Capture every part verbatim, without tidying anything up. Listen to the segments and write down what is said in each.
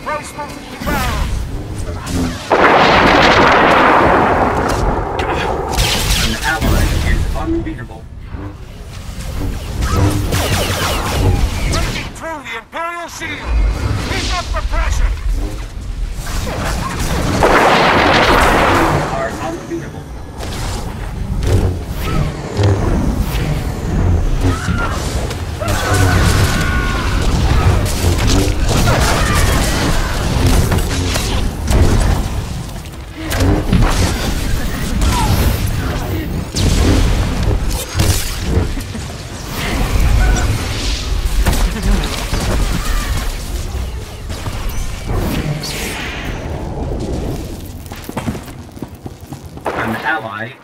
Replacement rounds. An ally is unbeatable. Breaking through the Imperial shield. Heat up the pressure. Are unbeatable. An ally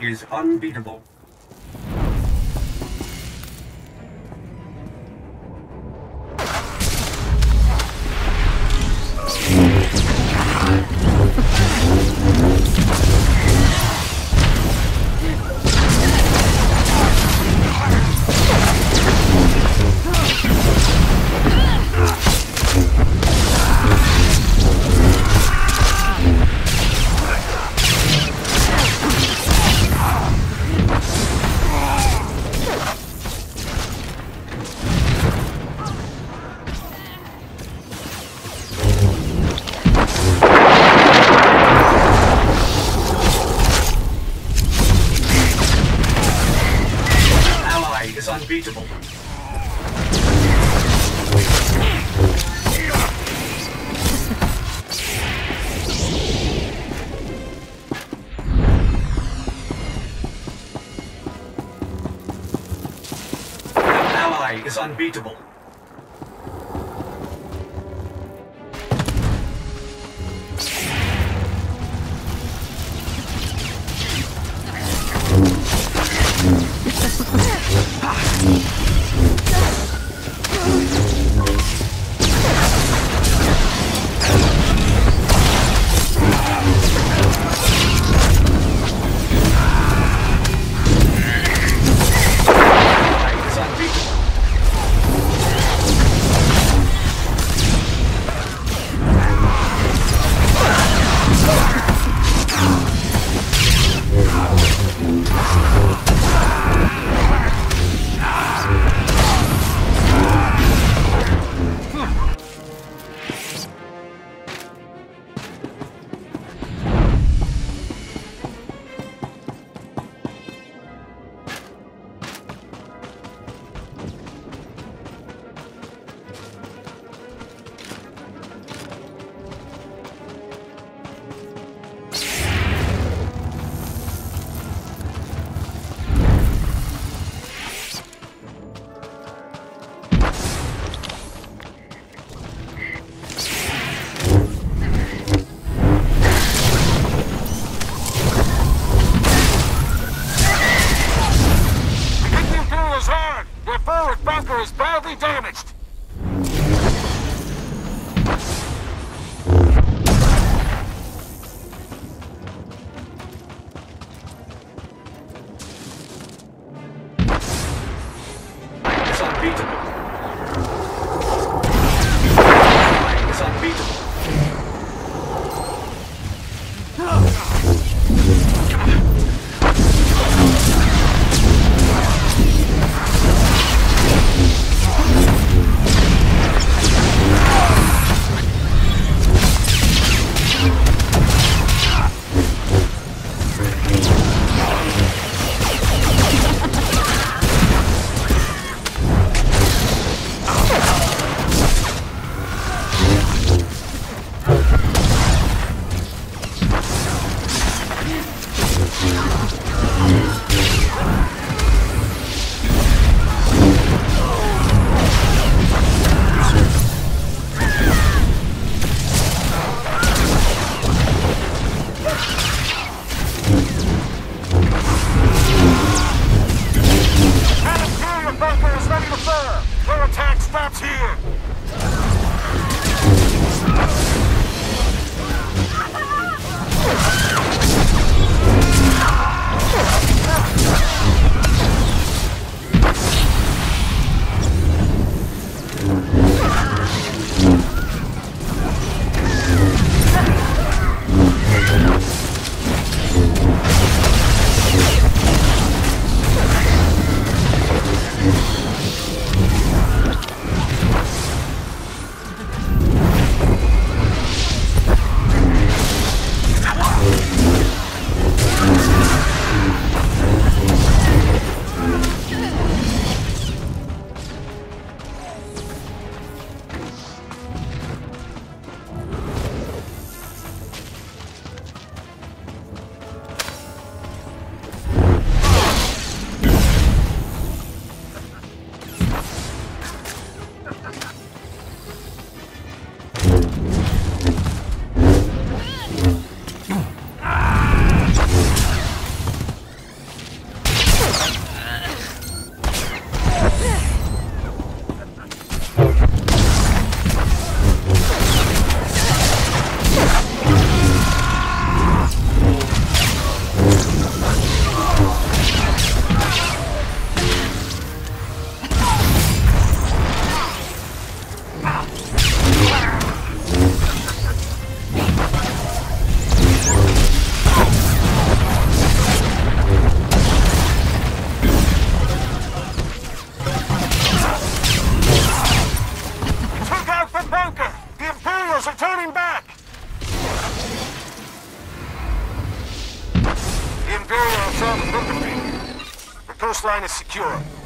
is unbeatable. Unbeatable. An ally is unbeatable. Coast line is secure.